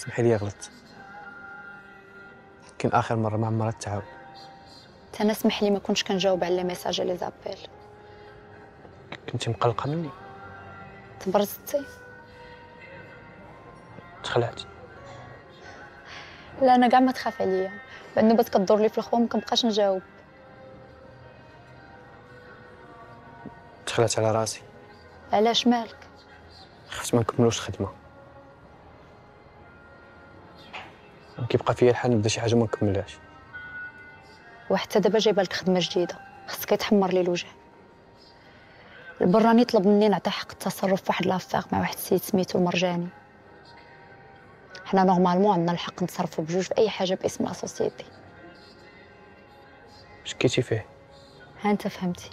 سمحي لي غلطت. يمكن آخر مرة ما عمرها تتعاود. حتى أنا سمح لي ما كنتش كنجاوب على لي ميساج لي زابيل. كنتي مقلقة مني؟ تبرزتي؟ تخلعتي؟ لا أنا كاع ما تخاف عليا، النوبات كدور لي في الخوة ما كنبقاش نجاوب. تخلعت على راسي. علاش مالك؟ خفت ما نكملوش الخدمة. كيبقى فيا الحال نبدا شي حاجة ما نكملهاش. وحتى دابا جايبه لك خدمة جديدة، خصك يتحمر لي الوجه. البراني طلب مني نعطي حق التصرف فواحد لافيغ مع واحد السيد سميتو المرجاني. حنا نورمالمون عندنا الحق نتصرفوا بجوج في اي حاجه باسم لا سوسيتي. شكيتي فيه؟ ها انت فهمتي.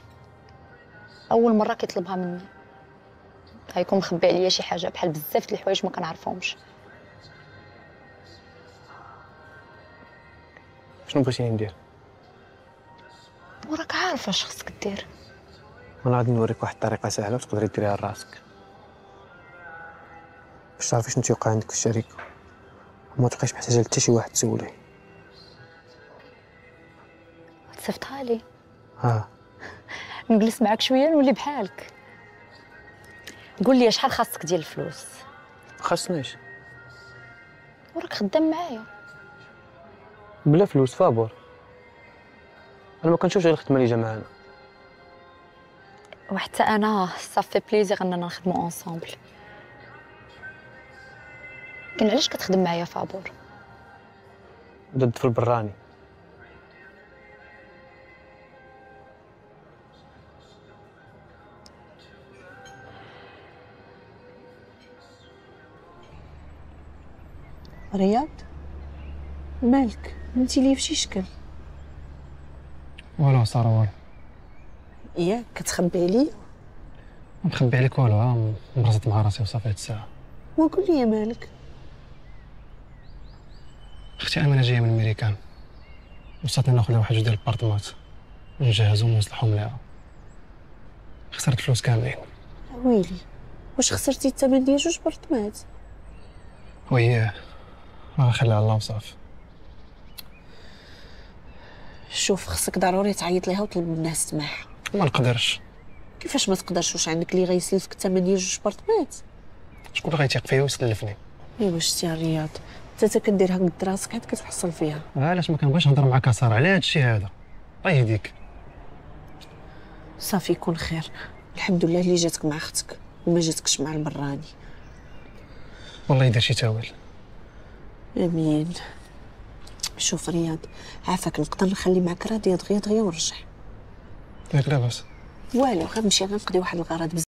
اول مره كيطلبها مني غيكون مخبي عليا شي حاجه بحال بزاف د الحوايج ما كنعرفهمش. شنو بغيتيني ندير؟ وراك عارفه اش خصك دير. انا غادي نوريك واحد الطريقه سهله وتقدري ديريها لراسك باش تعرفي شنو تيوقع عندك في الشركه وما تبقيش محتاجه لحتى شي واحد تسوليه. تصيفطها لي؟ ها نجلس معاك شويه نولي بحالك. قول لي شحال خاصك ديال الفلوس؟ خاصنيش. وراك خدام معايا بلا فلوس. فابور انا ما كنشوفش غير الخدمه اللي جا معانا. وحتى انا صافي بليزير اننا نخدموا انصامبل. لكن علاش كتخدم معايا فابور؟ ضد في البراني. رياض مالك بنتي لي فشي شكل؟ والو ساره والو. ياك كتخبي عليا؟ نخبي عليك والو. ها مرزت مع راسي وصافي هاد الساعه. وقول لي مالك. اختي امانه جايه من الميريكان وصاتني ناخذ لها واحد جوج ديال البارطمات نجهزهم ونصلحهم ليها. خسرت الفلوس كاملين. ويلي واش خسرتي الثمن ديال جوج بارطمات؟ وياه راه خليها على الله وصافي. شوف خصك ضروري تعيط ليها وتطلب منها السماح. ما نقدرش. كيفاش ما تقدرش؟ واش عندك اللي غيسلفك الثمن ديال جوج بارطمات؟ شكون اللي غيتيق فيا ويسلفني؟ ايوا شتي الرياض حتى كدير هكا قد راسك عاد كتحصل فيها. علاش ما كنبغيش نهضر معاك ساره على هذا الشيء هذا؟ الله يهديك. صافي يكون خير. الحمد لله اللي جاتك مع اختك وما جاتكش مع البراني. والله يدير شي تاويل. امين. شوف رياض عافاك نقدر نخلي معك راضيه دغيا دغيا ونرجع. ياك لاباس؟ والو غنمشي غنقضي واحد الغرض